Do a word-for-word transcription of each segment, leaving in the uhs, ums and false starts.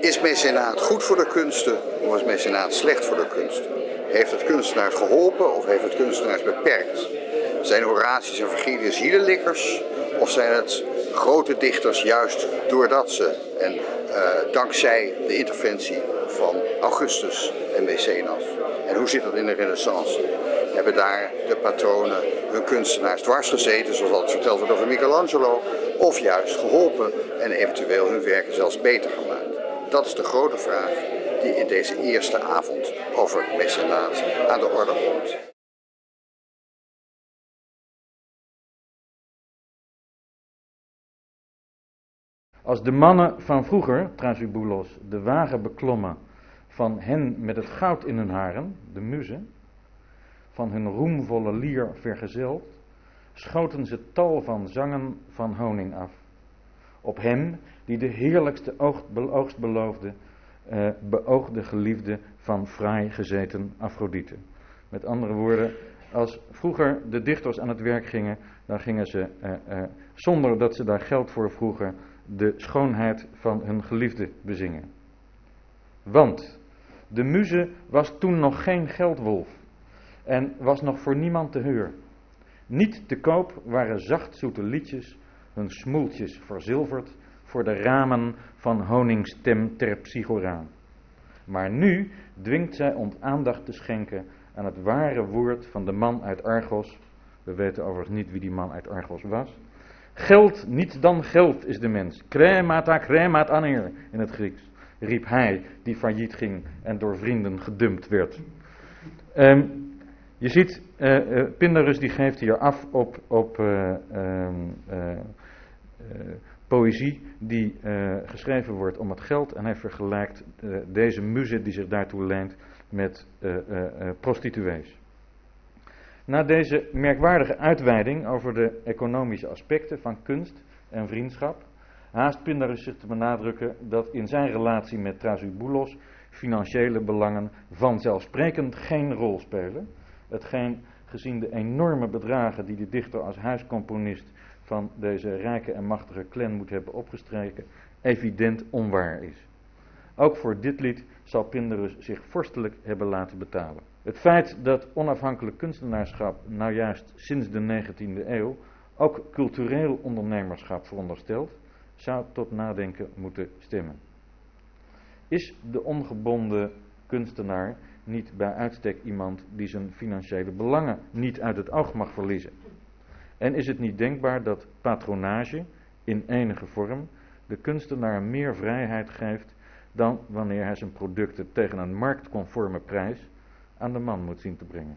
Is mecenaat goed voor de kunsten of is mecenaat slecht voor de kunsten? Heeft het kunstenaars geholpen of heeft het kunstenaars beperkt? Zijn Horatius en Vergilius hielenlikkers of zijn het grote dichters juist doordat ze en uh, dankzij de interventie van Augustus en Mecenas? En hoe zit dat in de Renaissance? Hebben daar de patronen hun kunstenaars dwars gezeten, zoals dat verteld wordt over Michelangelo, of juist geholpen en eventueel hun werken zelfs beter gemaakt? Dat is de grote vraag die in deze eerste avond over het mecenaat aan de orde komt. Als de mannen van vroeger, Thrasyboulos, de wagen beklommen van hen met het goud in hun haren, de muzen, van hun roemvolle lier vergezeld, schoten ze tal van zangen van honing af. Op hem die de heerlijkste oogst beloofde, eh, beoogde geliefde van fraai gezeten Afrodite. Met andere woorden, als vroeger de dichters aan het werk gingen, dan gingen ze, eh, eh, zonder dat ze daar geld voor vroegen, de schoonheid van hun geliefde bezingen. Want de muze was toen nog geen geldwolf en was nog voor niemand te huur. Niet te koop waren zachtzoete liedjes, hun smoeltjes verzilverd voor de ramen van honingstem ter psychora. Maar nu dwingt zij ons aandacht te schenken aan het ware woord van de man uit Argos. We weten overigens niet wie die man uit Argos was. Geld, niet dan geld is de mens. Kremata kremat aneer in het Grieks, riep hij die failliet ging en door vrienden gedumpt werd. Um, Je ziet, uh, uh, Pindarus die geeft hier af op, op uh, uh, uh, uh, poëzie die uh, geschreven wordt om het geld. En hij vergelijkt uh, deze muze die zich daartoe leent met uh, uh, uh, prostituees. Na deze merkwaardige uitweiding over de economische aspecten van kunst en vriendschap, haast Pindarus zich te benadrukken dat in zijn relatie met Thrasyboulos financiële belangen vanzelfsprekend geen rol spelen. Hetgeen gezien de enorme bedragen die de dichter als huiscomponist van deze rijke en machtige clan moet hebben opgestreken, evident onwaar is. Ook voor dit lied zal Pindarus zich vorstelijk hebben laten betalen. Het feit dat onafhankelijk kunstenaarschap nou juist sinds de negentiende eeuw ook cultureel ondernemerschap veronderstelt, zou tot nadenken moeten stemmen. Is de ongebonden kunstenaar niet bij uitstek iemand die zijn financiële belangen niet uit het oog mag verliezen? En is het niet denkbaar dat patronage in enige vorm de kunstenaar meer vrijheid geeft dan wanneer hij zijn producten tegen een marktconforme prijs aan de man moet zien te brengen?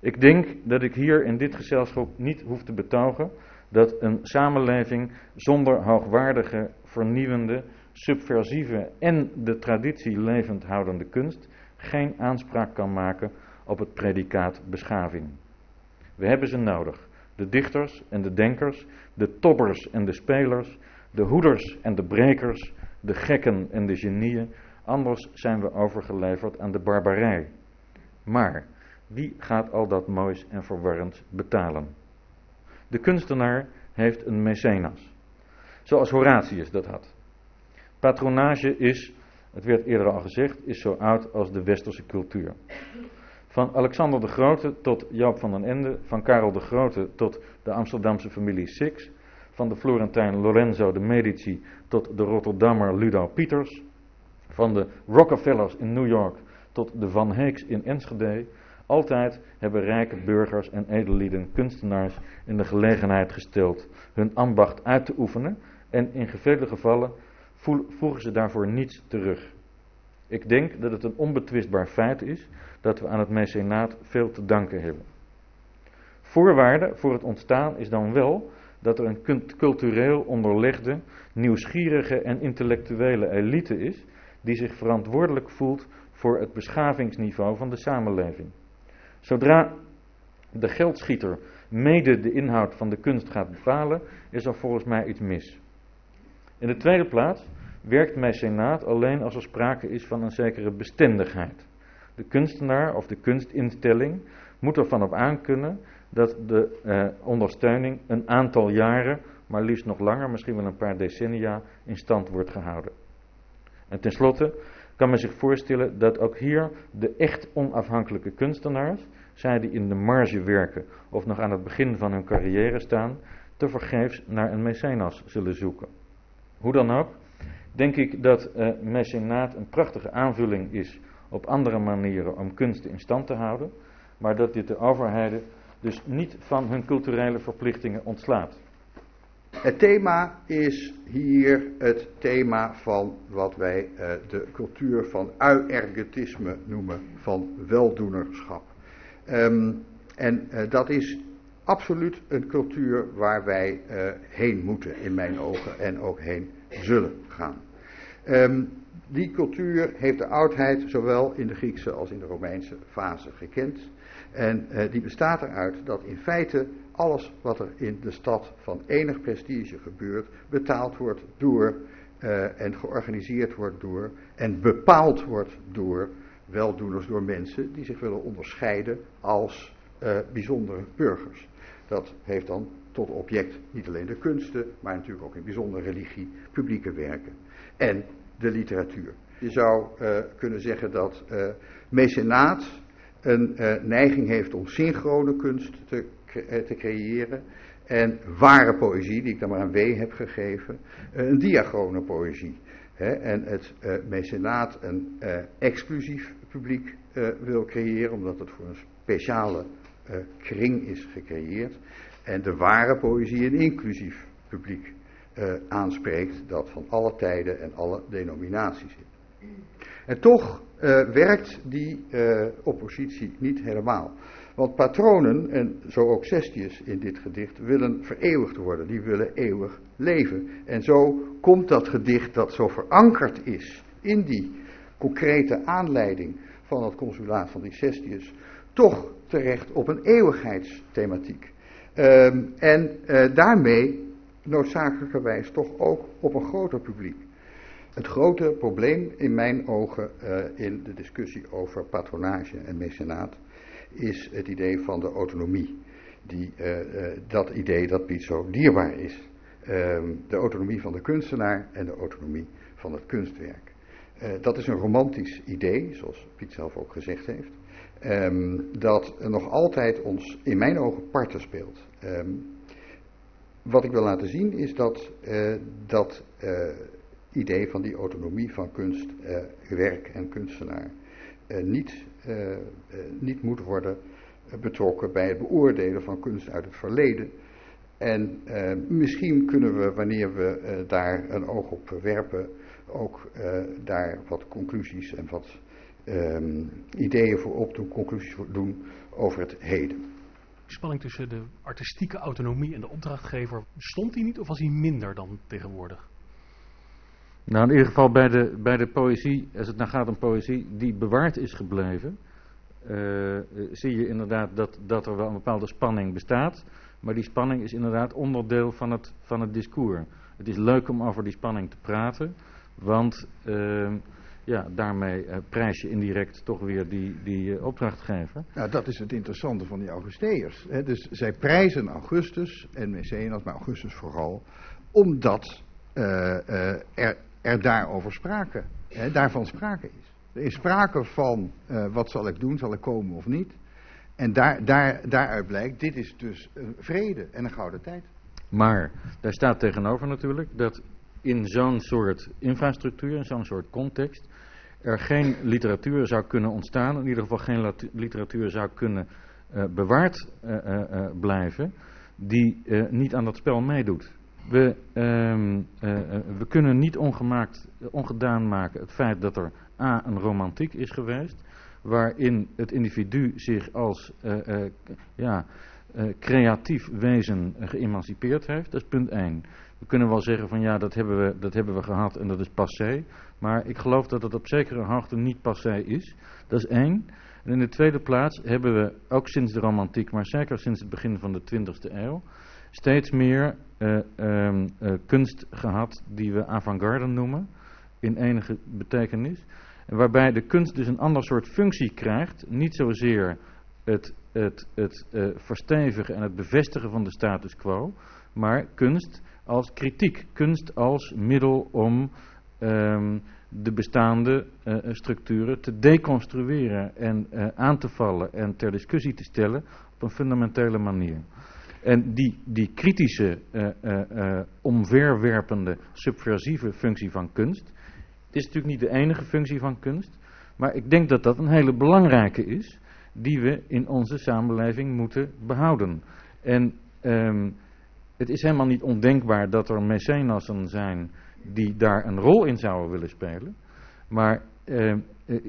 Ik denk dat ik hier in dit gezelschap niet hoef te betogen dat een samenleving zonder hoogwaardige, vernieuwende, subversieve en de traditie levend houdende kunst geen aanspraak kan maken op het predicaat beschaving. We hebben ze nodig, de dichters en de denkers, de tobbers en de spelers, de hoeders en de brekers, de gekken en de genieën, anders zijn we overgeleverd aan de barbarij. Maar wie gaat al dat moois en verwarrends betalen? De kunstenaar heeft een mecenas, zoals Horatius dat had. Patronage is, het werd eerder al gezegd, is zo oud als de westerse cultuur. Van Alexander de Grote tot Joop van den Ende, van Karel de Grote tot de Amsterdamse familie Six, van de Florentijn Lorenzo de Medici tot de Rotterdammer Ludo Pieters, van de Rockefellers in New York tot de Van Heeks in Enschede, altijd hebben rijke burgers en edellieden kunstenaars in de gelegenheid gesteld hun ambacht uit te oefenen en in vele gevallen voegen ze daarvoor niets terug. Ik denk dat het een onbetwistbaar feit is dat we aan het mecenaat veel te danken hebben. Voorwaarde voor het ontstaan is dan wel dat er een cultureel onderlegde, nieuwsgierige en intellectuele elite is die zich verantwoordelijk voelt voor het beschavingsniveau van de samenleving. Zodra de geldschieter mede de inhoud van de kunst gaat bepalen, is er volgens mij iets mis. In de tweede plaats werkt mecenaat alleen als er sprake is van een zekere bestendigheid. De kunstenaar of de kunstinstelling moet ervan op aankunnen dat de eh, ondersteuning een aantal jaren, maar liefst nog langer, misschien wel een paar decennia, in stand wordt gehouden. En tenslotte kan men zich voorstellen dat ook hier de echt onafhankelijke kunstenaars, zij die in de marge werken of nog aan het begin van hun carrière staan, tevergeefs naar een mecenas zullen zoeken. Hoe dan ook, denk ik dat uh, mecenaat een prachtige aanvulling is op andere manieren om kunsten in stand te houden, maar dat dit de overheden dus niet van hun culturele verplichtingen ontslaat. Het thema is hier het thema van wat wij uh, de cultuur van euergetisme noemen, van weldoenerschap. Um, en uh, dat is absoluut een cultuur waar wij uh, heen moeten in mijn ogen en ook heen zullen gaan. Um, die cultuur heeft de oudheid zowel in de Griekse als in de Romeinse fase gekend. En eh, die bestaat eruit dat in feite alles wat er in de stad van enig prestige gebeurt, betaald wordt door eh, en georganiseerd wordt door en bepaald wordt door weldoeners, door mensen die zich willen onderscheiden als eh, bijzondere burgers. Dat heeft dan tot object niet alleen de kunsten, maar natuurlijk ook in bijzondere religie, publieke werken en de literatuur. Je zou eh, kunnen zeggen dat eh, mecenaat een eh, neiging heeft om synchrone kunst te, te creëren en ware poëzie, die ik dan maar een W heb gegeven, een diachrone poëzie. Hè, en het eh, mecenaat een eh, exclusief publiek eh, wil creëren, omdat het voor een speciale eh, kring is gecreëerd. En de ware poëzie een inclusief publiek eh, aanspreekt dat van alle tijden en alle denominaties is. En toch uh, werkt die uh, oppositie niet helemaal. Want patronen, en zo ook Cestius in dit gedicht, willen vereeuwigd worden. Die willen eeuwig leven. En zo komt dat gedicht dat zo verankerd is in die concrete aanleiding van het consulaat van die Cestius, toch terecht op een eeuwigheidsthematiek. Um, en uh, daarmee noodzakelijkerwijs toch ook op een groter publiek. Het grote probleem in mijn ogen uh, in de discussie over patronage en mecenaat is het idee van de autonomie. Die, uh, uh, dat idee dat Piet zo dierbaar is. Uh, de autonomie van de kunstenaar en de autonomie van het kunstwerk. Uh, dat is een romantisch idee, zoals Piet zelf ook gezegd heeft. Um, dat nog altijd ons in mijn ogen parten speelt. Um, wat ik wil laten zien is dat uh, dat... Uh, idee van die autonomie van kunstwerk eh, en kunstenaar eh, niet, eh, niet moet worden betrokken bij het beoordelen van kunst uit het verleden. En eh, misschien kunnen we, wanneer we eh, daar een oog op werpen, ook eh, daar wat conclusies en wat eh, ideeën voor opdoen, conclusies voor doen over het heden. De spanning tussen de artistieke autonomie en de opdrachtgever, stond die niet of was die minder dan tegenwoordig? Nou, in ieder geval bij de, bij de poëzie, als het nou gaat om poëzie die bewaard is gebleven, uh, zie je inderdaad dat, dat er wel een bepaalde spanning bestaat. Maar die spanning is inderdaad onderdeel van het, van het discours. Het is leuk om over die spanning te praten, want uh, ja, daarmee uh, prijs je indirect toch weer die, die uh, opdrachtgever. Nou, dat is het interessante van die Augusteërs. Hè? Dus zij prijzen Augustus en Mecenas, maar Augustus vooral, omdat uh, uh, er... er daarover sprake, hè, daarvan sprake is. Er is sprake van uh, wat zal ik doen, zal ik komen of niet. En daar, daar, daaruit blijkt, dit is dus een vrede en een gouden tijd. Maar daar staat tegenover natuurlijk dat in zo'n soort infrastructuur, in zo'n soort context, er geen literatuur zou kunnen ontstaan, in ieder geval geen literatuur zou kunnen uh, bewaard uh, uh, blijven, die uh, niet aan dat spel meedoet. We, um, uh, we kunnen niet ongemaakt, ongedaan maken het feit dat er A, een romantiek is geweest, waarin het individu zich als uh, uh, ja, uh, creatief wezen geëmancipeerd heeft. Dat is punt één. We kunnen wel zeggen van ja, dat hebben we, dat hebben we gehad en dat is passé. Maar ik geloof dat dat op zekere hoogte niet passé is. Dat is één. En in de tweede plaats hebben we, ook sinds de romantiek, maar zeker sinds het begin van de twintigste eeuw, steeds meer uh, um, uh, kunst gehad die we avant-garde noemen, in enige betekenis. Waarbij de kunst dus een ander soort functie krijgt, niet zozeer het, het, het uh, verstevigen en het bevestigen van de status quo, maar kunst als kritiek, kunst als middel om um, de bestaande uh, structuren te deconstrueren en uh, aan te vallen en ter discussie te stellen op een fundamentele manier. En die, die kritische, uh, uh, uh, omverwerpende, subversieve functie van kunst is natuurlijk niet de enige functie van kunst, maar ik denk dat dat een hele belangrijke is die we in onze samenleving moeten behouden. En um, het is helemaal niet ondenkbaar dat er mecenassen zijn die daar een rol in zouden willen spelen. Maar eh,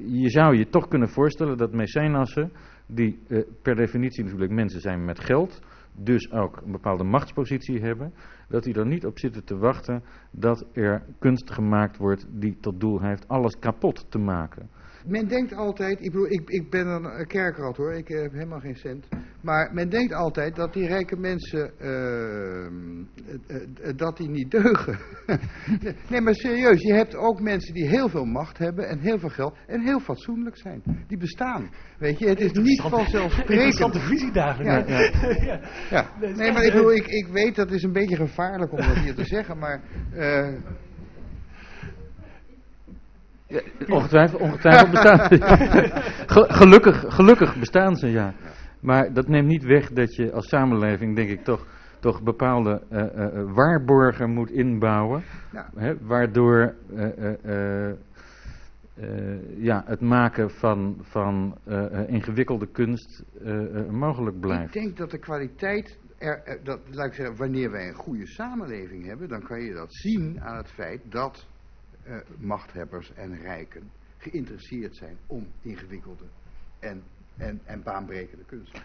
je zou je toch kunnen voorstellen dat mecenassen, die eh, per definitie natuurlijk mensen zijn met geld, dus ook een bepaalde machtspositie hebben, dat die er niet op zitten te wachten dat er kunst gemaakt wordt die tot doel heeft alles kapot te maken. Men denkt altijd, ik bedoel, ik, ik ben een kerkrat hoor, ik heb helemaal geen cent. Maar men denkt altijd dat die rijke mensen, uh, uh, uh, dat die niet deugen. Nee, maar serieus, je hebt ook mensen die heel veel macht hebben en heel veel geld en heel fatsoenlijk zijn. Die bestaan, weet je, het is niet vanzelfsprekend. Interessante visie daar. Ja. Ja. Ja. Ja. Nee, maar ik bedoel, ik, ik weet dat is een beetje gevaarlijk om dat hier te zeggen, maar... Uh, Ja, ongetwijfeld, ongetwijfeld bestaan ze. Ja. Gelukkig, gelukkig bestaan ze, ja. Maar dat neemt niet weg dat je als samenleving, denk ik, toch, toch bepaalde uh, uh, waarborgen moet inbouwen. Ja. Hè, waardoor uh, uh, uh, uh, ja, het maken van, van uh, uh, ingewikkelde kunst uh, uh, mogelijk blijft. Ik denk dat de kwaliteit... Er, dat, laat ik zeggen, wanneer wij een goede samenleving hebben, dan kan je dat zien aan het feit dat... Uh, machthebbers en rijken geïnteresseerd zijn om ingewikkelde en, en, en baanbrekende kunst.